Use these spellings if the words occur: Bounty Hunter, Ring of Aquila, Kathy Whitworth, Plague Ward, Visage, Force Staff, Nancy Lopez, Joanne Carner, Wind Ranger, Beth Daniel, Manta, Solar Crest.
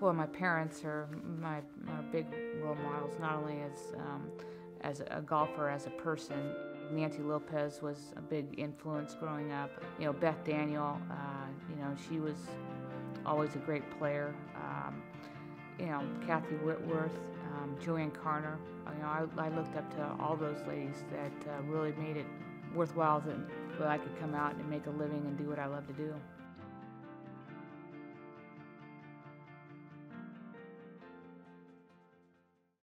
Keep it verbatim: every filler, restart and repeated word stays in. Well, my parents are my, my big role models, not only as, um, as a golfer, as a person. Nancy Lopez was a big influence growing up. You know, Beth Daniel, uh, you know, she was always a great player. Um, you know, Kathy Whitworth, um, Joanne Carner. You know, I, I looked up to all those ladies that uh, really made it worthwhile that, that I could come out and make a living and do what I love to do.